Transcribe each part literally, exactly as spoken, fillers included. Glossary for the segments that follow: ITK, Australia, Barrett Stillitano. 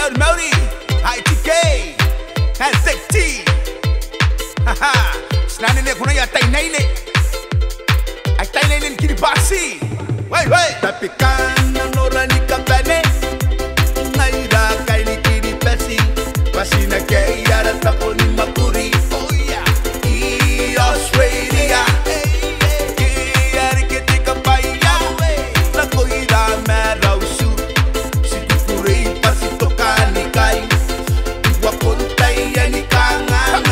Mody Mody, I T K, and sixty. Haha, snani ne kuna ya tainele, ay tainele kiri pasi. Wait wait, tapikan no rani kapane, naira kaini kiri pasi, pasi na kei dara taponi makuri. Oh yeah, I Australia, I arikete kapaya, na koi dama rausu. Hey!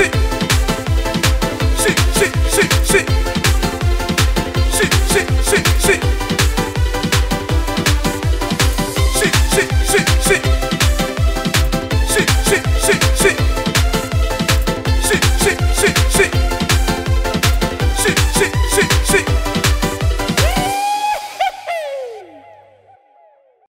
sí, sí, sí, sí, sí, sí, sí, sí, sí, sí, sí, sí, sí, sí, sí, sí, sí.